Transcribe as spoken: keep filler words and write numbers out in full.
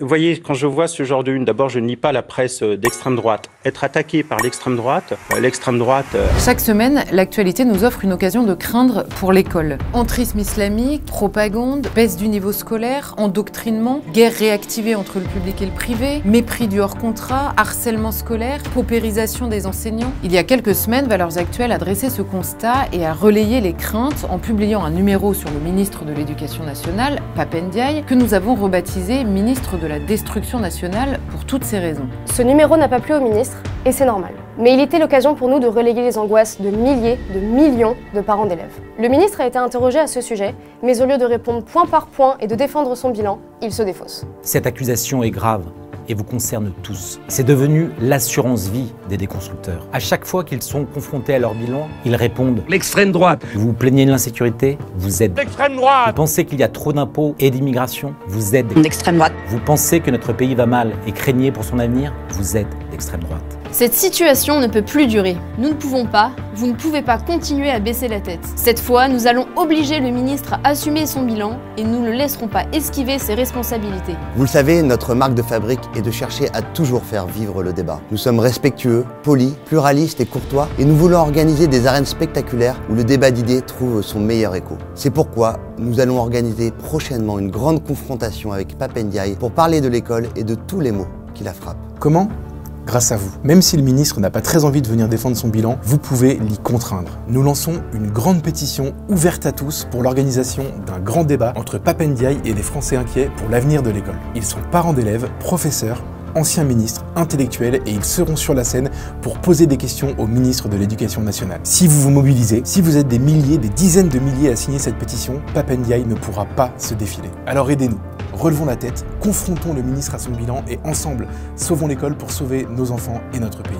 Vous voyez, quand je vois ce genre de une, d'abord, je ne lis pas la presse d'extrême droite. Être attaqué par l'extrême droite, l'extrême droite... Chaque semaine, l'actualité nous offre une occasion de craindre pour l'école. Entrisme islamique, propagande, baisse du niveau scolaire, endoctrinement, guerre réactivée entre le public et le privé, mépris du hors-contrat, harcèlement scolaire, paupérisation des enseignants. Il y a quelques semaines, Valeurs Actuelles a dressé ce constat et a relayé les craintes en publiant un numéro sur le ministre de l'Éducation nationale, Pap Ndiaye, que nous avons rebaptisé ministre de la destruction nationale pour toutes ces raisons. Ce numéro n'a pas plu au ministre, et c'est normal. Mais il était l'occasion pour nous de relayer les angoisses de milliers, de millions de parents d'élèves. Le ministre a été interrogé à ce sujet, mais au lieu de répondre point par point et de défendre son bilan, il se défausse. Cette accusation est grave et vous concerne tous. C'est devenu l'assurance-vie des déconstructeurs. À chaque fois qu'ils sont confrontés à leur bilan, ils répondent « L'extrême droite ». Vous plaignez de l'insécurité, vous êtes « L'extrême droite ». Vous pensez qu'il y a trop d'impôts et d'immigration, vous êtes « L'extrême droite ». Vous pensez que notre pays va mal et craignez pour son avenir, vous êtes « L'extrême droite ». Cette situation ne peut plus durer. Nous ne pouvons pas, vous ne pouvez pas continuer à baisser la tête. Cette fois, nous allons obliger le ministre à assumer son bilan et nous ne le laisserons pas esquiver ses responsabilités. Vous le savez, notre marque de fabrique est de chercher à toujours faire vivre le débat. Nous sommes respectueux, polis, pluralistes et courtois et nous voulons organiser des arènes spectaculaires où le débat d'idées trouve son meilleur écho. C'est pourquoi nous allons organiser prochainement une grande confrontation avec Pap Ndiaye pour parler de l'école et de tous les maux qui la frappent. Comment ? Grâce à vous. Même si le ministre n'a pas très envie de venir défendre son bilan, vous pouvez l'y contraindre. Nous lançons une grande pétition ouverte à tous pour l'organisation d'un grand débat entre Pap Ndiaye et les Français inquiets pour l'avenir de l'école. Ils sont parents d'élèves, professeurs, anciens ministres, intellectuels et ils seront sur la scène pour poser des questions au ministre de l'Éducation nationale. Si vous vous mobilisez, si vous êtes des milliers, des dizaines de milliers à signer cette pétition, Pap Ndiaye ne pourra pas se défiler. Alors aidez-nous, relevons la tête, confrontons le ministre à son bilan et ensemble, sauvons l'école pour sauver nos enfants et notre pays.